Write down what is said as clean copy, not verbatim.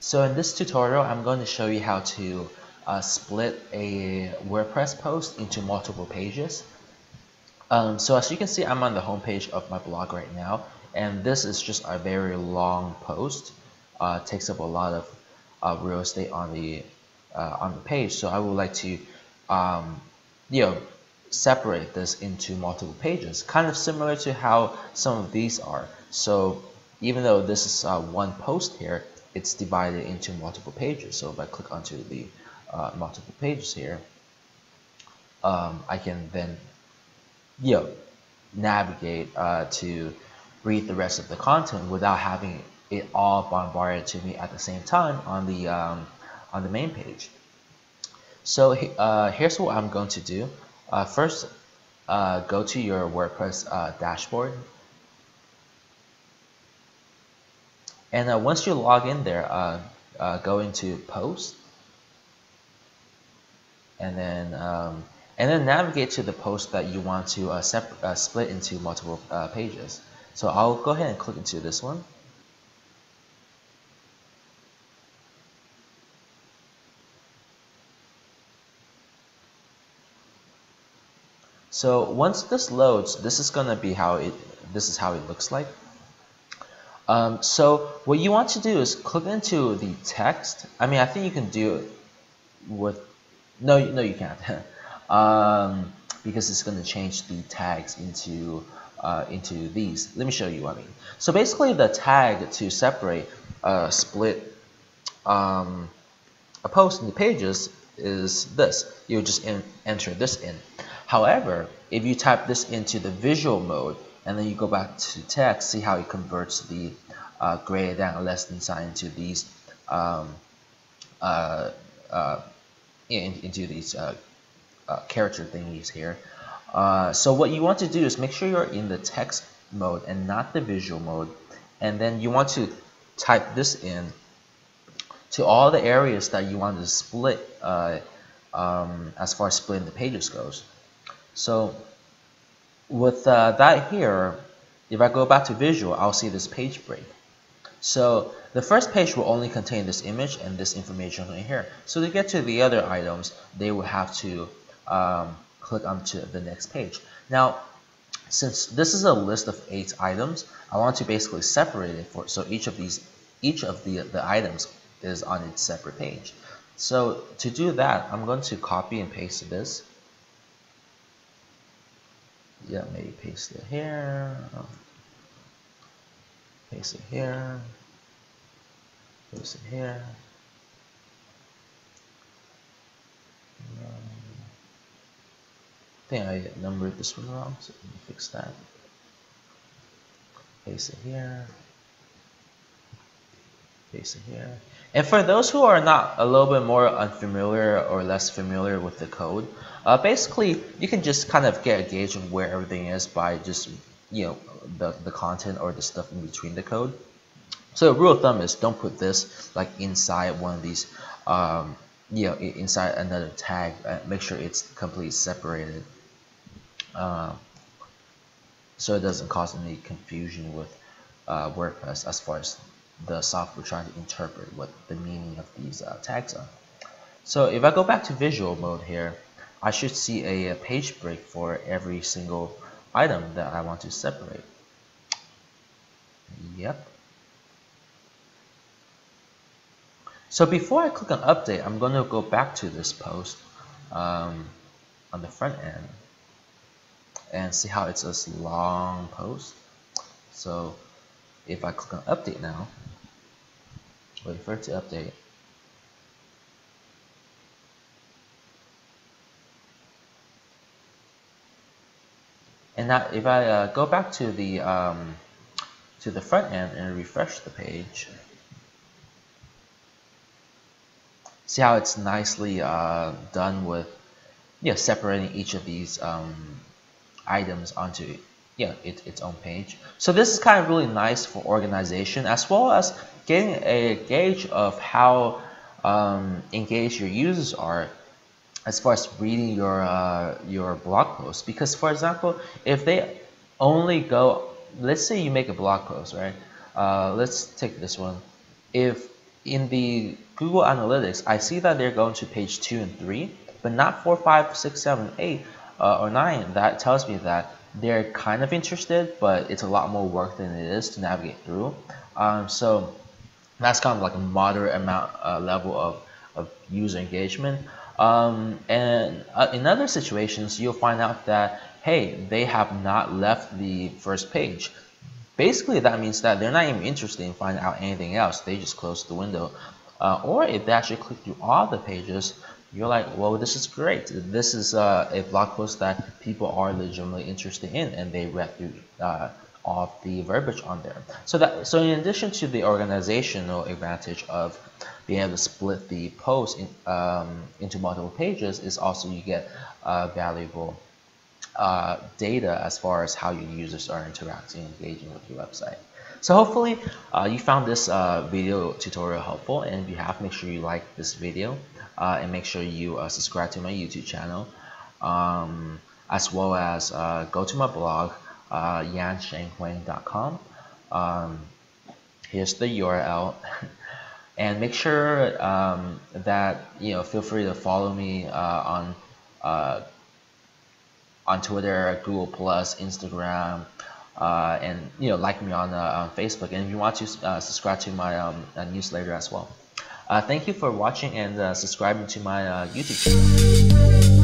So in this tutorial, I'm going to show you how to split a WordPress post into multiple pages. So as you can see, I'm on the homepage of my blog right now, and this is just a very long post. Takes up a lot of real estate on the page. So I would like to, separate this into multiple pages, kind of similar to how some of these are. So even though this is one post here, it's divided into multiple pages. So if I click onto the multiple pages here, I can then navigate to read the rest of the content without having it all bombarded to me at the same time on the main page. So here's what I'm going to do. First, go to your WordPress dashboard. And once you log in there, go into post, and then navigate to the post that you want to split into multiple pages. So I'll go ahead and click into this one. So once this loads, this is gonna be how it. This is how it looks like. So what you want to do is click into the text. I mean, I think you can do it with, no you can't, because it's going to change the tags into these. Let me show you what I mean. So basically the tag to separate, split a post into pages is this. You'll just enter this in. However, if you type this into the visual mode, and then you go back to text, see how it converts the greater than or less than sign into these character thingies here. So what you want to do is make sure you're in the text mode and not the visual mode, and then you want to type this in to all the areas that you want to split as far as splitting the pages goes. So with that here, if I go back to visual, I'll see this page break. So the first page will only contain this image and this information in here. So to get to the other items, they will have to click onto the next page. Now, since this is a list of 8 items, I want to basically separate it so each of the items is on its separate page. So to do that, I'm going to copy and paste this. Yeah, maybe paste it here, paste it here, paste it here. I think I numbered this one wrong, so let me fix that. Paste it here, paste it here. And for those who are not a little bit more unfamiliar or less familiar with the code, basically you can just kind of get a gauge of where everything is by just the content or the stuff in between the code. So the rule of thumb is don't put this like inside one of these, inside another tag. Make sure it's completely separated, so it doesn't cause any confusion with WordPress as far as the software trying to interpret what the meaning of these tags are. So if I go back to visual mode here, I should see a page break for every single item that I want to separate. Yep. So before I click on update, I'm going to go back to this post on the front end and see how it's this long post. So if I click on update now, wait for it to update. And now if I go back to the front end and refresh the page, see how it's nicely done with separating each of these items onto its own page. So this is kind of really nice for organization as well as getting a gauge of how engaged your users are as far as reading your blog posts. Because for example, if they only go let's say you make a blog post, right? Let's take this one. If in the Google Analytics, I see that they're going to page 2 and 3, but not 4, 5, 6, 7, 8 or 9, that tells me that they're kind of interested, but it's a lot more work than it is to navigate through. So that's kind of like a moderate amount level of user engagement. And in other situations, you'll find out that, hey, they have not left the first page. Basically, that means that they're not even interested in finding out anything else. They just close the window. Or if they actually click through all the pages, you're like, well, this is great. This is a blog post that people are legitimately interested in, and they read through all the verbiage on there. So in addition to the organizational advantage of being able to split the post in, into multiple pages, is also you get valuable data as far as how your users are interacting and engaging with your website. So hopefully you found this video tutorial helpful, and if you have, make sure you like this video and make sure you subscribe to my YouTube channel, as well as go to my blog, yanshenghuang.com. Here's the URL. And make sure that, you know, feel free to follow me on Twitter, Google+, Instagram, and, you know, like me on Facebook. And if you want to subscribe to my newsletter as well. Thank you for watching and subscribing to my YouTube channel.